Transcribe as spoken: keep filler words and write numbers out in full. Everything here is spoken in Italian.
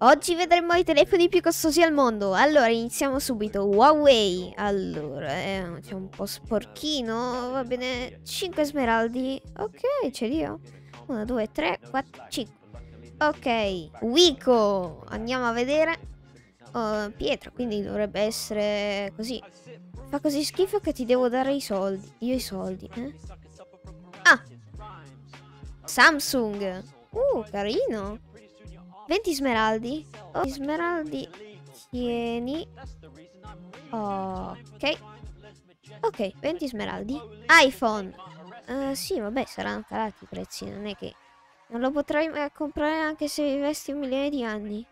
Oggi vedremo i telefoni più costosi al mondo. Allora, iniziamo subito. Huawei. Allora, eh, c'è un po' sporchino. Va bene, cinque smeraldi. Ok, ce li ho. uno, due, tre, quattro, cinque. Ok, Wiko. Andiamo a vedere. Oh, pietra, quindi dovrebbe essere così. Fa così schifo che ti devo dare i soldi. Io i soldi, eh? Ah! Samsung. Uh, carino. venti smeraldi. Oh, smeraldi, tieni. Ok. Ok, venti smeraldi. iPhone. Uh, sì, vabbè, saranno calati i prezzi. Non è che non lo potrai comprare anche se vivessi un milione di anni.